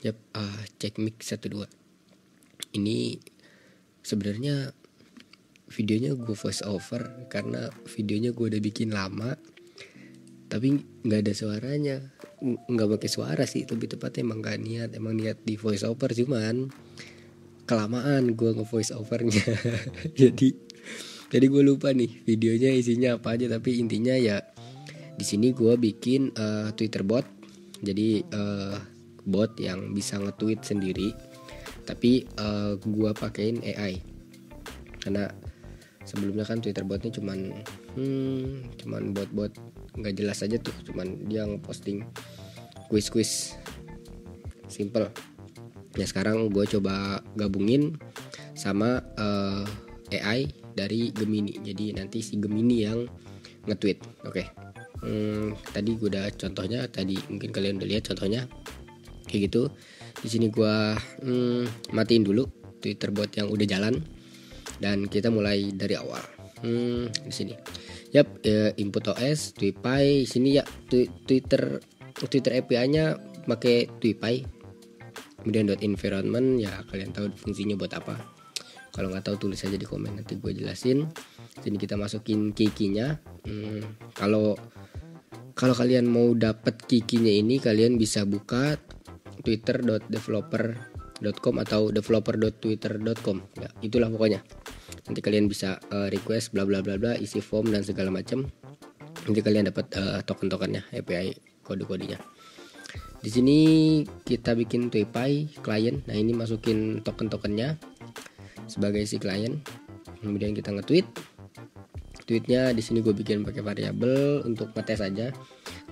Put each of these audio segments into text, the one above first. Cek mic 1 2. Ini sebenarnya videonya gue voice over karena videonya gue udah bikin lama, tapi nggak ada suaranya, nggak pakai suara sih lebih tepatnya. Emang nggak niat, emang niat di voice over cuman kelamaan gue nge-voice overnya. jadi gue lupa nih videonya isinya apa aja, tapi intinya ya di sini gue bikin Twitter bot. Jadi bot yang bisa nge-tweet sendiri, tapi gue pakein AI. Karena sebelumnya kan Twitter botnya cuman bot-bot nggak jelas aja tuh, cuman dia ngeposting quiz-quiz simple. Nah sekarang gue coba gabungin sama AI dari Gemini. Jadi nanti si Gemini yang nge-tweet. Oke. Tadi gue udah contohnya, tadi mungkin kalian udah lihat contohnya kayak gitu. Di sini gue matiin dulu Twitter bot yang udah jalan dan kita mulai dari awal. Di sini. Yap, input OS Tweepy. Sini ya Twitter API-nya pakai Tweepy. Kemudian .environment, ya kalian tahu fungsinya buat apa. Kalau nggak tahu tulis aja di komen, nanti gue jelasin. Sini kita masukin key-nya. Kalau kalian mau dapat key-nya ini, kalian bisa buka twitter.developer.com atau developer.twitter.com. Ya, itulah pokoknya. Nanti kalian bisa request bla bla bla bla, isi form dan segala macam. Nanti kalian dapat token-tokennya, API kode-kodenya. Di sini kita bikin Tweepy client. Nah, ini masukin token-tokennya sebagai si client. Kemudian kita nge-tweet. Tweetnya di sini gue bikin pakai variabel untuk ngetes aja.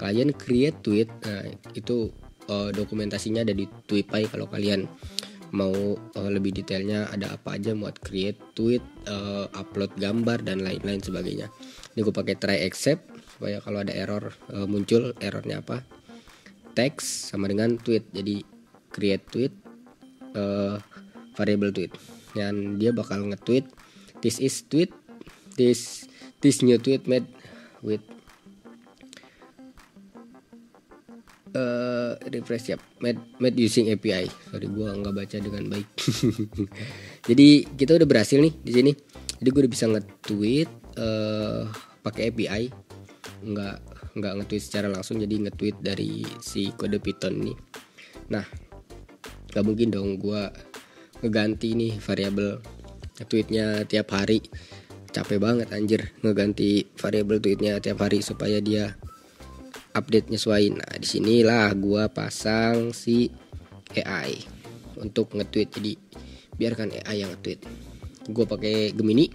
Kalian create tweet, nah itu dokumentasinya ada di Tweepy. Kalau kalian mau lebih detailnya ada apa aja buat create tweet, upload gambar dan lain-lain sebagainya. Ini gue pakai try except supaya kalau ada error muncul errornya apa. Text sama dengan tweet, jadi create tweet variable tweet. Dan dia bakal nge-tweet this is tweet, this new tweet made with refresh ya, made using API. Sorry gua nggak baca dengan baik. Jadi kita udah berhasil nih di sini. Jadi gua udah bisa nge-tweet pakai API. Nggak nge-tweet secara langsung, jadi nge-tweet dari si kode Python nih. Nah, nggak mungkin dong gua ngeganti nih variabel tweetnya tiap hari. Capek banget anjir ngeganti variabel tweetnya tiap hari supaya dia update nyesuaiin. Nah, disinilah gua pasang si AI untuk nge-tweet. Jadi biarkan AI yang nge-tweet. Gua pakai Gemini,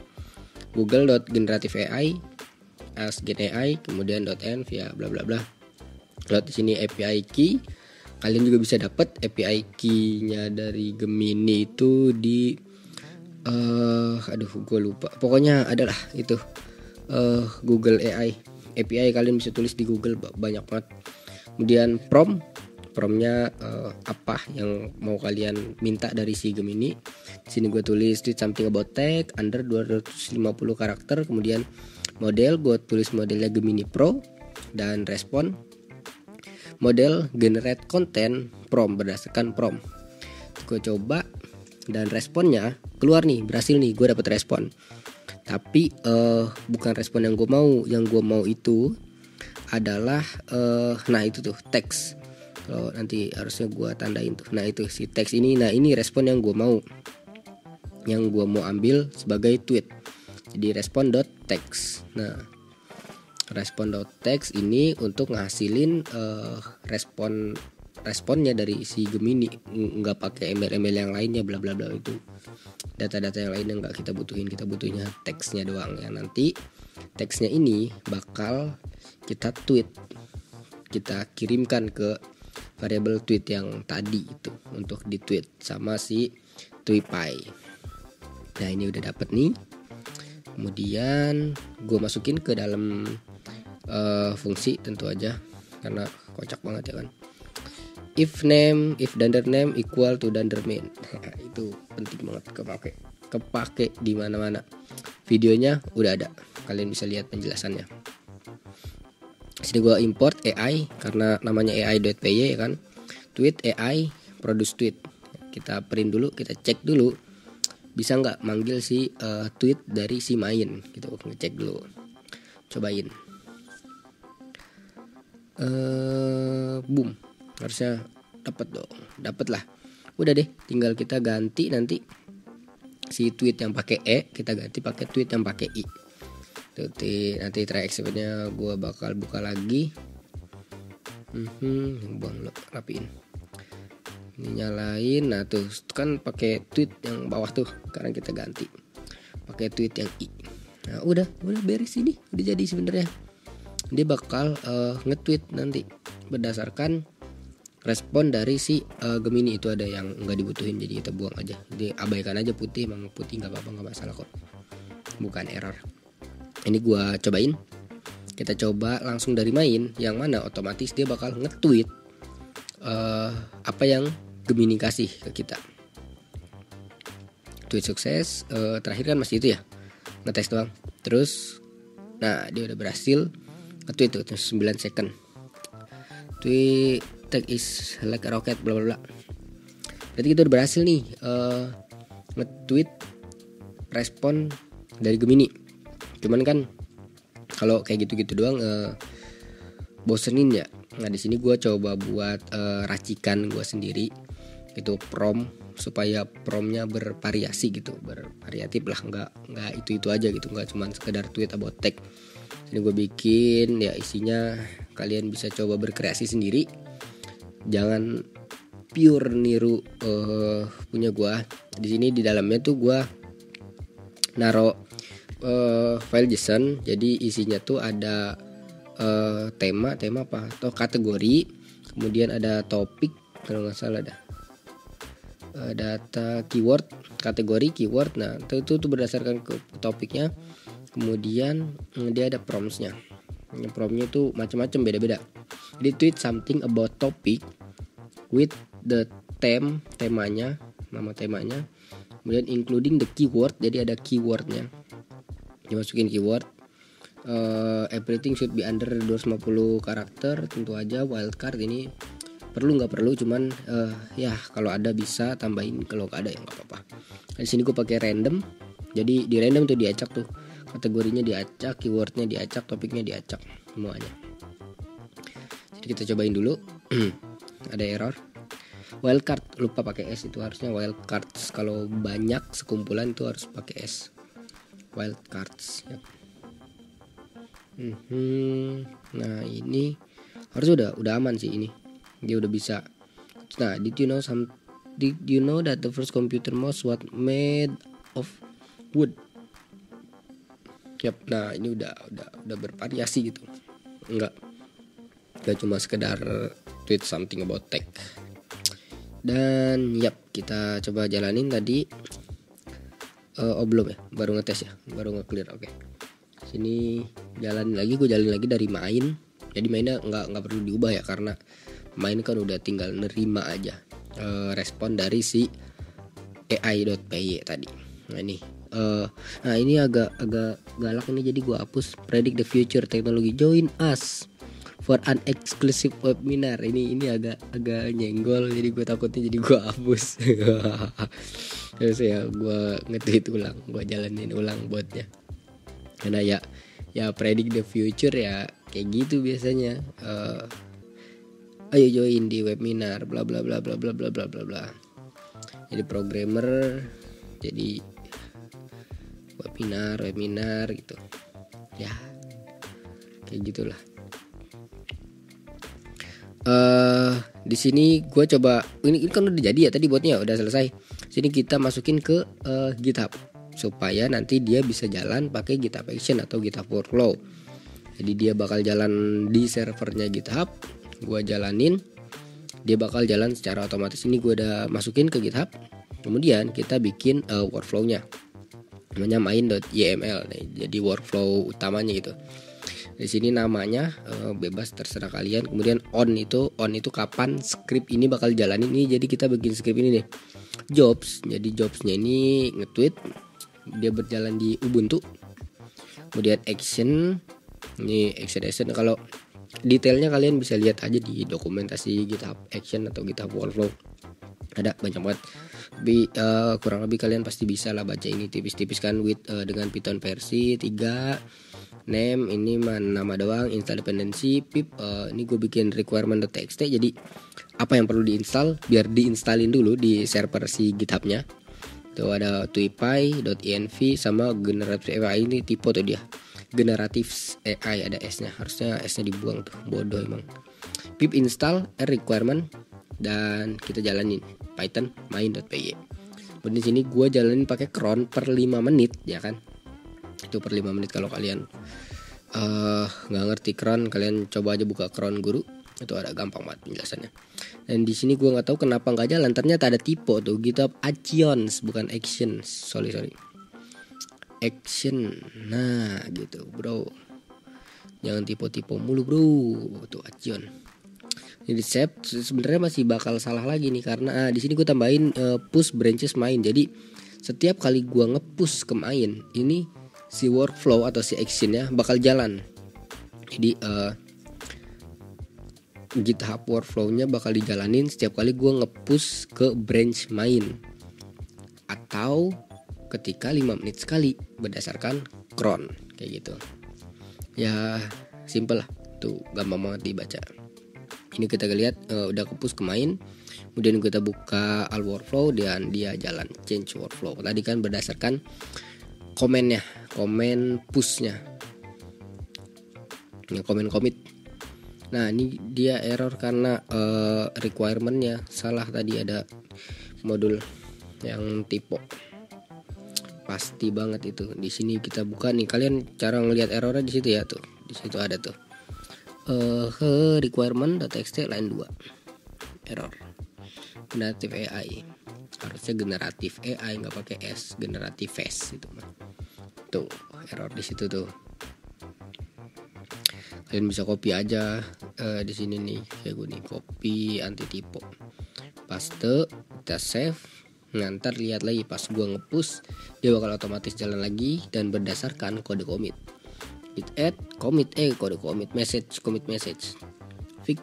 google.generativeai as GenAI, kemudian .env ya bla bla bla. Kalau di sini API key, kalian juga bisa dapat API key-nya dari Gemini itu di gue lupa. Pokoknya adalah itu Google AI API, kalian bisa tulis di Google, banyak banget. Kemudian promnya apa yang mau kalian minta dari si Gemini. Di sini gue tulis tweet something about tech under 250 karakter, kemudian model gue tulis modelnya Gemini Pro, dan respon model generate content prompt berdasarkan prompt. Gue coba dan responnya keluar nih, berhasil nih, gue dapet respon. Tapi bukan respon yang gue mau. Yang gue mau itu adalah nah itu tuh teks. Kalau nanti harusnya gue tandain tuh. Nah itu si teks ini. Nah ini respon yang gue mau, yang gue mau ambil sebagai tweet. Jadi respon.text. Nah, respon.text ini untuk ngasilin responnya dari si Gemini, nggak pakai ML yang lainnya bla bla bla. Itu data-data yang lain yang nggak kita butuhin. Kita butuhnya teksnya doang ya. Nanti teksnya ini bakal kita tweet, kita kirimkan ke variabel tweet yang tadi itu untuk ditweet sama si Tweepy. Nah ini udah dapet nih. Kemudian gue masukin ke dalam fungsi tentu aja karena kocak banget ya kan. If dunder name equal to dunder main. Nah, itu penting banget kepake di mana-mana. Videonya udah ada, kalian bisa lihat penjelasannya. Sini gue import AI karena namanya AI.py ya kan. Tweet AI produce tweet. Kita print dulu, kita cek dulu bisa nggak manggil si tweet dari si main gitu. Ngecek dulu, cobain. Boom, harusnya dapat dong, dapat lah. Udah deh, tinggal kita ganti nanti si tweet yang pakai e kita ganti pakai tweet yang pakai i. Nanti try exceptionnya gue bakal buka lagi. Buang lo, rapiin. Ini nyalain. Nah tuh kan pakai tweet yang bawah tuh. Sekarang kita ganti pakai tweet yang i. Nah udah beres ini. Udah jadi sebenarnya. Dia bakal nge-tweet nanti berdasarkan respon dari si Gemini itu. Ada yang nggak dibutuhin jadi kita buang aja. Jadi abaikan aja putih. Emang putih nggak apa-apa, nggak masalah kok. Bukan error. Ini gua cobain. Kita coba langsung dari main, yang mana otomatis dia bakal nge-tweet apa yang Gemini kasih ke kita. Tweet sukses, terakhir kan masih itu ya, ngetes doang. Terus, nah dia udah berhasil nge-tweet tuh 9 second. Tweet tag is like a rocket, bla bla bla. Berarti kita udah berhasil nih nge-tweet respon dari Gemini. Cuman kan kalau kayak gitu-gitu doang bosenin ya. Nah di sini gue coba buat racikan gue sendiri itu prompt, supaya promptnya bervariasi gitu, bervariatif lah, nggak itu aja gitu, nggak cuma sekedar tweet about tech. Ini gue bikin ya isinya, kalian bisa coba berkreasi sendiri, jangan pure niru punya gue. Di sini di dalamnya tuh gue naro file JSON, jadi isinya tuh ada tema apa atau kategori, kemudian ada topik kalau nggak salah dah, data keyword, kategori keyword. Nah itu berdasarkan ke topiknya, kemudian dia ada promptnya. Promptnya tuh macam-macam, beda-beda. Jadi tweet something about topic with the theme, temanya, nama temanya, kemudian including the keyword, jadi ada keywordnya. Dimasukin keyword, everything should be under 250 karakter. Tentu aja wildcard ini perlu nggak perlu, cuman ya kalau ada bisa tambahin, kalau nggak ada ya nggak apa-apa. Di sini gue pakai random, jadi di random tuh diacak tuh, kategorinya diacak, keywordnya diacak, topiknya diacak, semuanya. Jadi kita cobain dulu. Ada error, wildcard, lupa pakai s, itu harusnya wildcards. Kalau banyak sekumpulan itu harus pakai s. Wildcards, ya. Nah ini harus udah aman sih ini. Dia udah bisa. Nah, did you know that the first computer mouse was made of wood? Yap. Nah ini udah bervariasi gitu. Enggak cuma sekedar tweet something about tech. Dan yap, kita coba jalanin tadi. Belum ya, baru ngetes ya, baru nge-clear. Oke. Sini gue jalanin lagi dari main. Jadi mainnya nggak perlu diubah ya, karena main kan udah tinggal nerima aja respon dari si ai.py tadi. Nah ini, nah ini agak galak ini, jadi gue hapus predict the future teknologi, join us for an exclusive webinar. Ini agak nyenggol, jadi gue takutnya jadi gue hapus. Terus ya gue nge-tweet ulang, gue jalanin ulang botnya. Karena ya predict the future ya kayak gitu biasanya. Ayo join di webinar bla bla bla bla bla bla bla bla. Jadi programmer, jadi webinar gitu. Ya kayak gitulah. Di sini gue coba ini kan udah jadi ya tadi, botnya udah selesai. Sini kita masukin ke GitHub supaya nanti dia bisa jalan pakai GitHub Action atau GitHub Workflow. Jadi dia bakal jalan di servernya GitHub. Gue jalanin, dia bakal jalan secara otomatis. Ini gue udah masukin ke GitHub. Kemudian kita bikin workflow-nya, namanya main.yml. Jadi workflow utamanya gitu. Di sini namanya bebas, terserah kalian. Kemudian on itu kapan script ini bakal jalanin ini. Jadi kita bikin script ini deh. Jobs. Jadi jobsnya ini nge-tweet, dia berjalan di Ubuntu. Kemudian action. Ini action. Kalau detailnya kalian bisa lihat aja di dokumentasi GitHub Action atau GitHub Workflow. ada banyak banget. Tapi kurang lebih kalian pasti bisa lah baca ini tipis-tipis kan, with dengan Python versi 3, name ini nama doang, install dependency, pip. Ini gue bikin requirement.txt, jadi apa yang perlu diinstal biar diinstalin dulu di server si GitHub-nya. Tuh ada tweepy.env sama generativeai, ini tipe tuh dia. Generativeai ada S-nya, harusnya S-nya dibuang tuh, bodoh emang. Pip install requirement dan kita jalanin python main.py. Kemudian di sini gua jalanin pakai cron per 5 menit ya kan. Itu per 5 menit kalau kalian nggak ngerti cron, kalian coba aja buka cron guru. Itu ada gampang banget penjelasannya. Dan di sini gua nggak tahu kenapa nggak jalan. Ternyata ada tipe tuh, GitHub actions bukan actions. Sorry. Action. Nah, gitu, bro. Jangan tipe-tipe mulu, bro. Tuh action. Jadi save sebenarnya masih bakal salah lagi nih karena di sini gua tambahin push branches main. Jadi setiap kali gua nge-push ke main, ini si workflow atau si actionnya bakal jalan. Jadi GitHub workflow-nya bakal dijalanin setiap kali gue nge-push ke branch main atau ketika 5 menit sekali berdasarkan cron kayak gitu. Ya simple lah, tuh gampang banget dibaca. Ini kita lihat udah ke-push ke main, kemudian kita buka all workflow dan dia jalan change workflow. Tadi kan berdasarkan komennya, komen push-nya. Ini komen commit. Nah ini dia error karena requirementnya salah, tadi ada modul yang typo, pasti banget itu. Di sini kita buka nih, kalian cara ngelihat errornya di situ ya, tuh di situ ada tuh requirement.txt line 2 error generative AI, harusnya generatif AI nggak pakai S, generatif face itu mah. Tuh error di situ tuh, kalian bisa copy aja. Di sini nih kayak gue nih, copy anti typo, paste, kita save. Nah, ntar lihat lagi pas gue nge-push dia bakal otomatis jalan lagi dan berdasarkan kode commit. Git add commit kode commit message, commit message fix,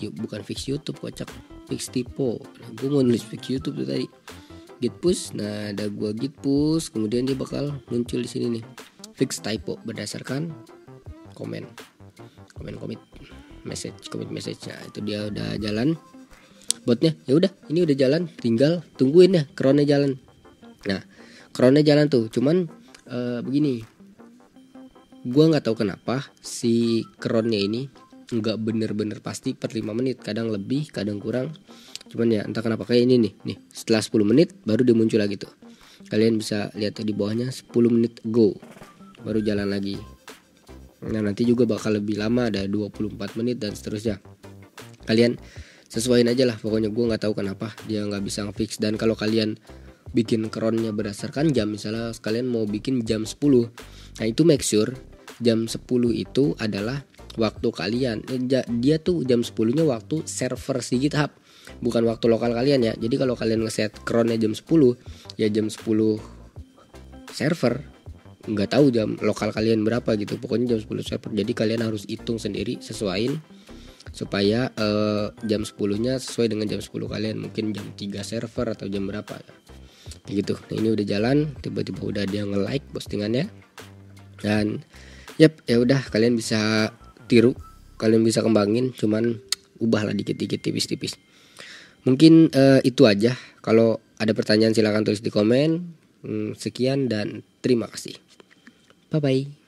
yuk bukan fix YouTube, kocak, fix typo. Nah, gue mau nulis fix YouTube tuh tadi. Git push, nah ada gue git push, kemudian dia bakal muncul di sini nih fix typo berdasarkan komen commit message, commit message. Nah itu dia udah jalan botnya. Ya udah, ini udah jalan, tinggal tungguin ya cronnya jalan. Nah cronnya jalan tuh, cuman begini, gua nggak tahu kenapa si cronnya ini nggak bener-bener pasti per 5 menit, kadang lebih kadang kurang, cuman ya entah kenapa kayak ini nih setelah 10 menit baru dia muncul lagi tuh. Kalian bisa lihat di bawahnya 10 menit go baru jalan lagi. Nah nanti juga bakal lebih lama, ada 24 menit dan seterusnya. Kalian sesuaiin aja lah, pokoknya gue gak tahu kenapa dia gak bisa ngefix. Dan kalau kalian bikin cronnya berdasarkan jam, misalnya kalian mau bikin jam 10, nah itu make sure jam 10 itu adalah waktu kalian. Dia tuh jam 10 nya waktu server si GitHub, bukan waktu lokal kalian ya. Jadi kalau kalian ngeset cronnya jam 10, ya jam 10 server, nggak tahu jam lokal kalian berapa gitu, pokoknya jam 10 server. Jadi kalian harus hitung sendiri, sesuaiin supaya jam 10 nya sesuai dengan jam 10 kalian, mungkin jam 3 server atau jam berapa kayak gitu. Nah, ini udah jalan, tiba-tiba udah dia nge-like postingannya. Dan ya udah, kalian bisa tiru, kalian bisa kembangin, cuman ubahlah dikit-dikit, tipis-tipis. Mungkin itu aja. Kalau ada pertanyaan silahkan tulis di komen. Sekian dan terima kasih. Bye-bye.